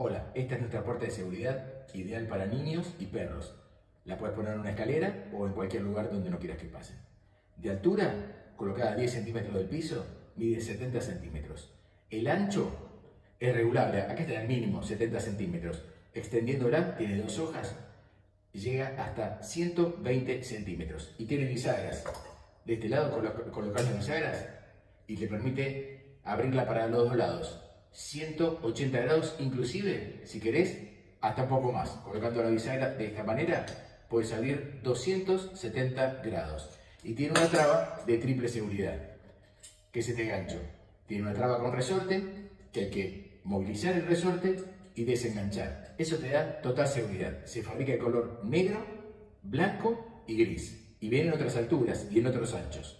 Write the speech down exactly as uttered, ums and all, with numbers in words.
Hola, esta es nuestra puerta de seguridad, ideal para niños y perros. La puedes poner en una escalera o en cualquier lugar donde no quieras que pasen. De altura, colocada a diez centímetros del piso, mide setenta centímetros. El ancho es regulable, acá está el mínimo, setenta centímetros. Extendiéndola, tiene dos hojas y llega hasta ciento veinte centímetros. Y tiene bisagras. De este lado colocas las bisagras y te permite abrirla para los dos lados. ciento ochenta grados, inclusive, si querés, hasta un poco más. Colocando la bisagra de esta manera, puedes abrir doscientos setenta grados. Y tiene una traba de triple seguridad, que es este gancho. Tiene una traba con resorte, que hay que movilizar el resorte y desenganchar. Eso te da total seguridad. Se fabrica de color negro, blanco y gris. Y viene en otras alturas y en otros anchos.